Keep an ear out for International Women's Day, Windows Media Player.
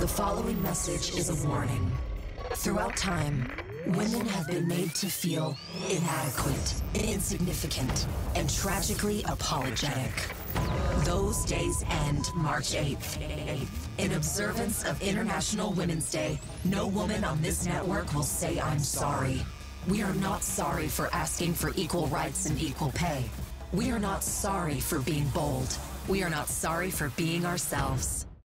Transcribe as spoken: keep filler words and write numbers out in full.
The following message is a warning. Throughout time, women have been made to feel inadequate, insignificant, and tragically apologetic. Those days end March eighth. In observance of International Women's Day, no woman on this network will say I'm sorry. We are not sorry for asking for equal rights and equal pay. We are not sorry for being bold. We are not sorry for being ourselves.